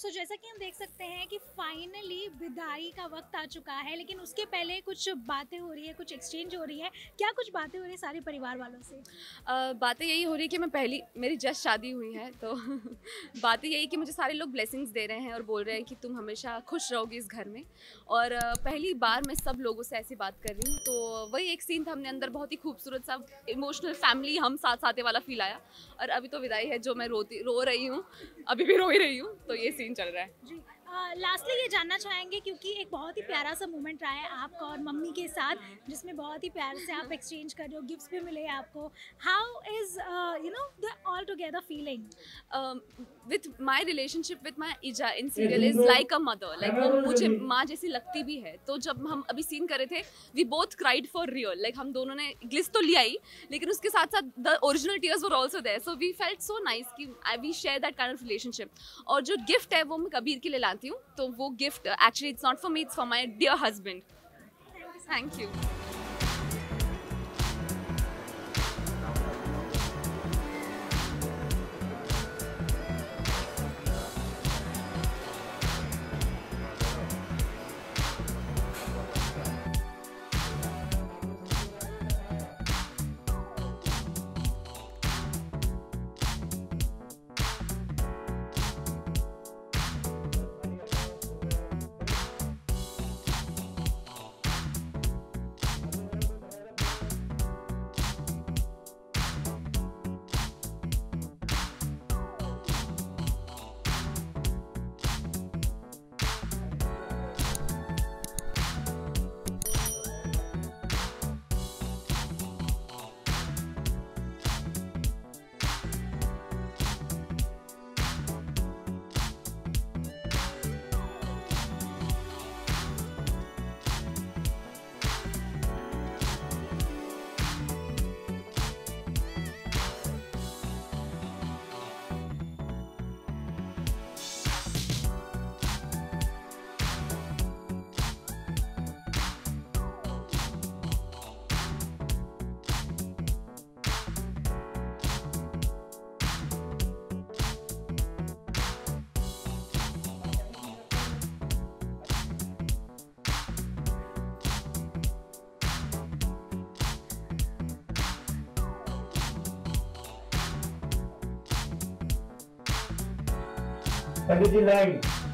सो जैसा कि हम देख सकते हैं कि फाइनली विदाई का वक्त आ चुका है, लेकिन उसके पहले कुछ बातें हो रही है, कुछ एक्सचेंज हो रही है। क्या कुछ बातें हो रही है सारे परिवार वालों से? बातें यही हो रही है कि मेरी जस्ट शादी हुई है, तो बातें यही कि मुझे सारे लोग ब्लेसिंग्स दे रहे हैं और बोल रहे हैं कि तुम हमेशा खुश रहोगी इस घर में। और पहली बार मैं सब लोगों से ऐसी बात कर रही हूँ। तो वही एक सीन था, हमने अंदर बहुत ही खूबसूरत सा इमोशनल फैमिली हम साथ साथे वाला फील आया। और अभी तो विदाई है जो मैं रो रही हूँ, अभी भी रो ही रही हूँ, तो ये सीन चल रहा है जी। लास्टली ये जानना चाहेंगे, क्योंकि एक बहुत ही प्यारा सा मोमेंट रहा है आपका और मम्मी के साथ, जिसमें बहुत ही प्यार से आप एक्सचेंज कर रहे हो, गिफ्ट्स भी मिले आपको। How is you know the all together feeling with my relationship with my ईजा in serial is like a mother, like वो मुझे माँ जैसी लगती भी है। तो जब हम अभी सीन कर रहे थे, we both cried for real, like हम दोनों ने ग्लिस तो लिया ही, लेकिन उसके साथ साथ the original tears were also there. So we felt so nice कि we share that kind of relationship. और जो गिफ्ट है वो मैं कबीर के लिए लाती हूँ, तो वो gift actually it's not for me, it's for my dear husband. Thank you. That is the line.